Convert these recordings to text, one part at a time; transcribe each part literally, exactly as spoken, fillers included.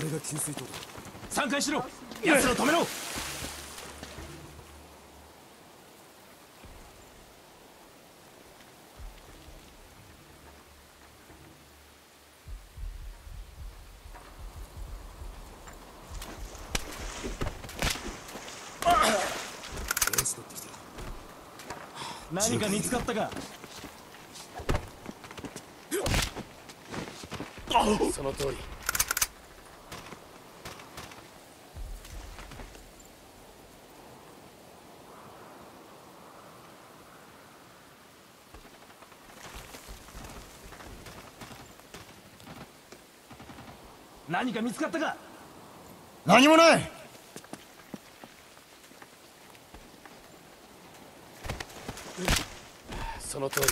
あれが給水塔だ。散開しろ。奴らを止めろ。何か見つかったか。その通り。何か見つかったか。何もない。その通り。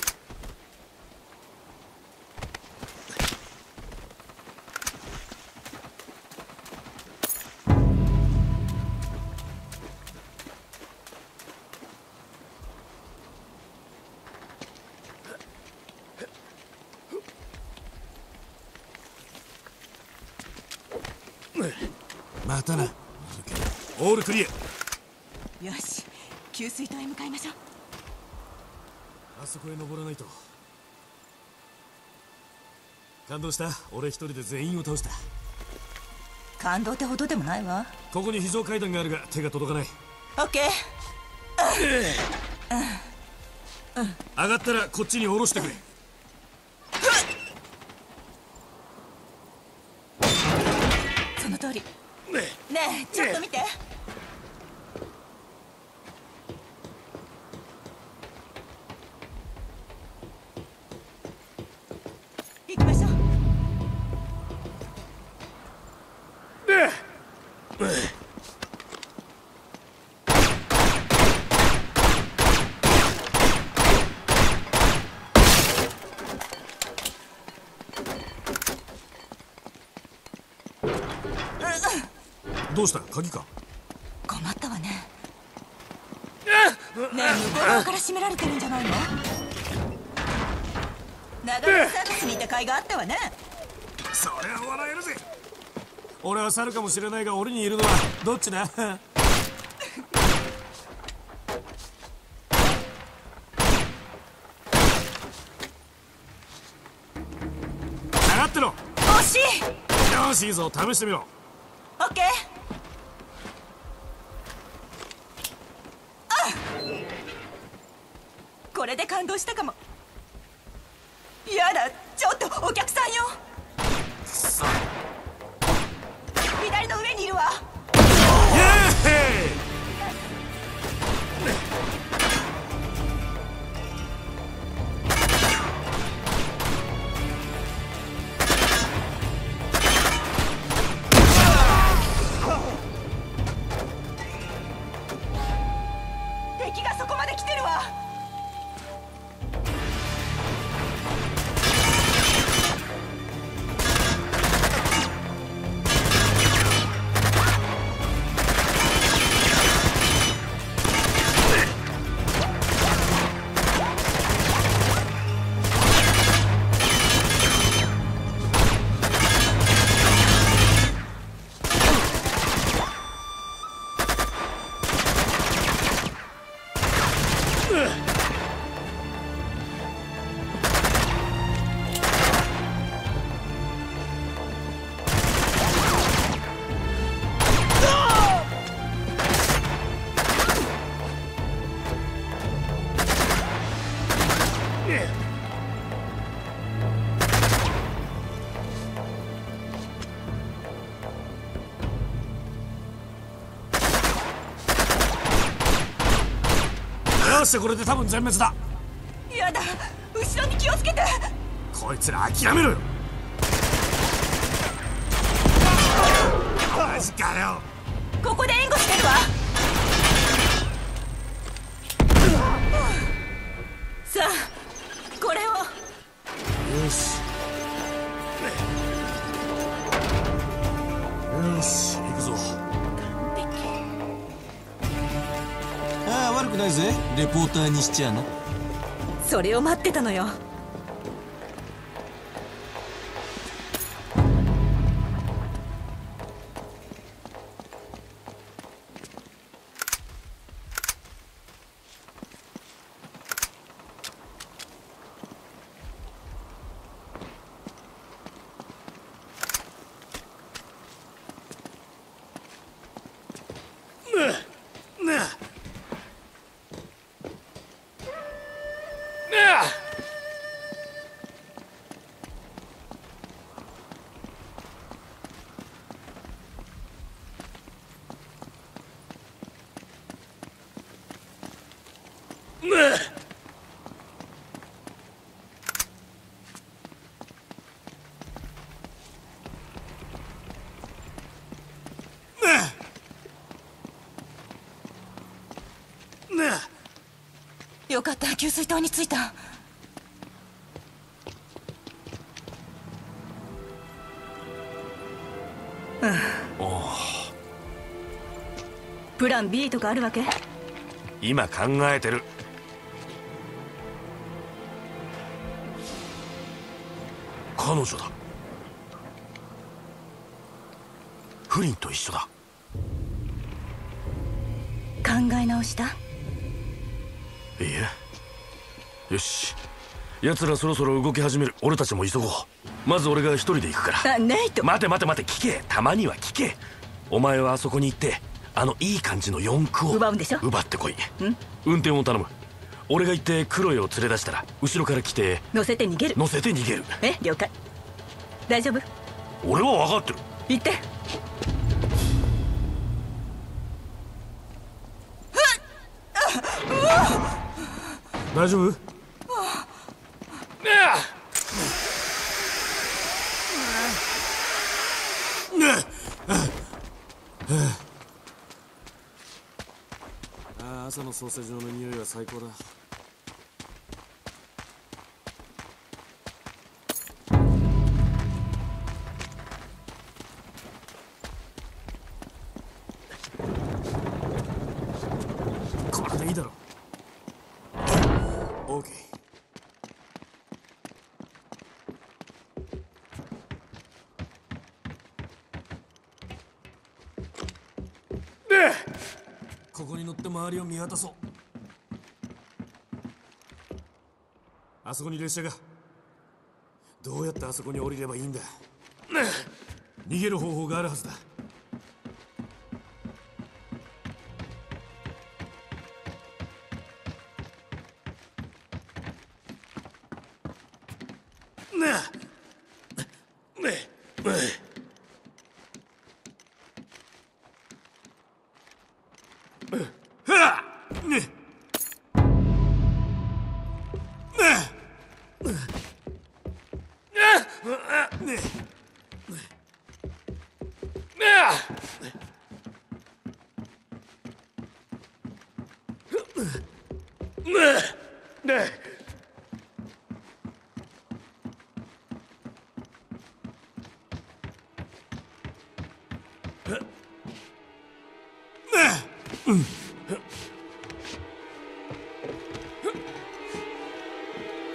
またな。オールクリア。よし、給水塔へ向かいましょう。あそこへ登らないと。感動した。俺一人で全員を倒した。感動ってほどでもないわ。ここに非常階段があるが手が届かない。オッケー。上がったらこっちに下ろしてくれ。その通り。ねえちょっと見て。どうした？鍵か。困ったわね。ねえ、向こう側から閉められてるんじゃないの？長年サーカスにいた甲斐があったわね。それは笑えるぜ。俺は猿かもしれないが、檻にいるのはどっちだ？下がってろ。惜しい。よし、いいぞ、試してみろ。オッケー。これで感動したかも。やだ、ちょっとお客さんよ。左の上にいるわ。敵がそこまで来てるわ。これで多分全滅だ。やだ、後ろに気をつけて。こいつら諦めろよ。マジかよ。ここで援護してるわ。さあこれを。よしよし、行くぞ。悪くないぜ。レポーターにしちゃな。それを待ってたのよ。よかった、給水塔に着いた。うん、おプラン ビー とかあるわけ？今考えてる。彼女だ、フリンと一緒だ。考え直した？いいえ。よし、奴らそろそろ動き始める。俺たちも急ごう。まず俺が一人で行くから。あ、ネイト。待て待て待て、聞け。たまには聞け。お前はあそこに行って、あのいい感じの四駆を奪うんでしょ？奪ってこい。うん？運転を頼む。俺が行ってクロエを連れ出したら、後ろから来て乗せて逃げる。乗せて逃げる。え、了解。大丈夫？俺は分かってる。行って。大丈夫？あ、朝のソーセージの匂いは最高だ。ここに乗って周りを見渡そう。あそこに列車が。どうやってあそこに降りればいいんだ。逃げる方法があるはずだ。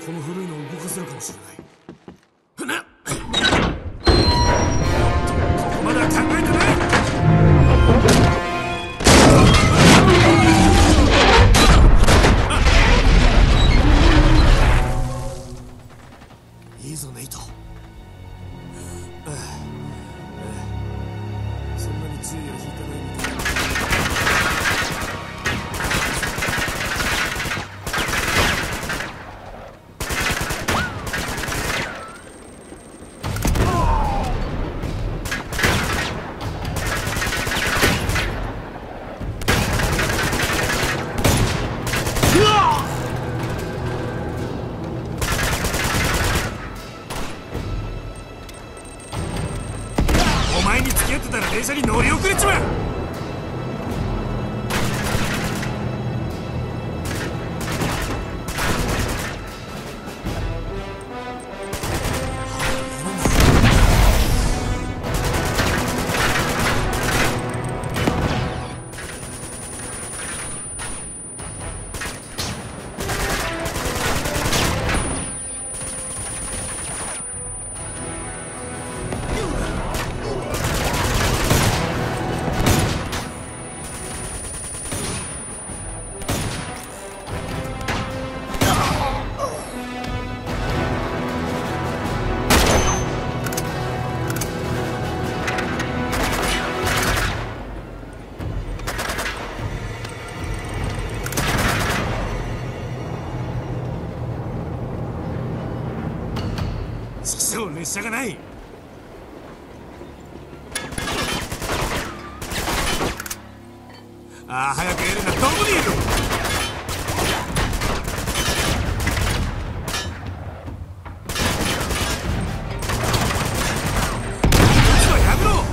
この古いのを動かせるかもしれない。列車がない。ああ、早くエレナ、どこにいる。こっちはやめろ。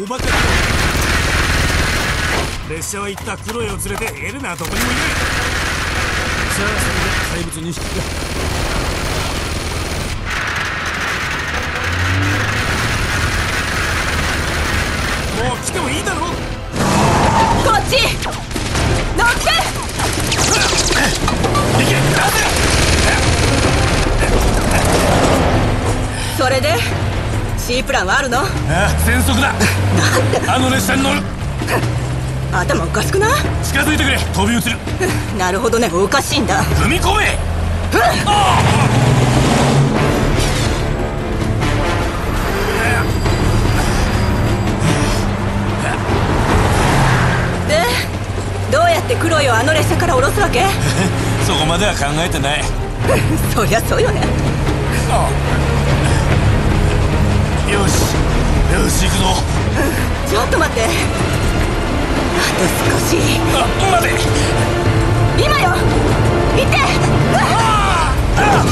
お化けだ。列車は行ったクロエを連れてエレナはどこにもいない。さあ、それで怪物に匹だ。もう来てもいいだろ。こっち乗ってそれで C プランはあるの？ああ、全速だ。あの列車に乗る。頭おかしくな。近づいてくれ、飛び移る。なるほどね、おかしいんだ。踏み込め、うん、ああクロイをあの列車から降ろすわけ？そこまでは考えてない。そりゃそうよね。ああ、よしよし、行くぞ。ちょっと待って、あと少し。あ、待て、今よ、行って。うわっ、ああ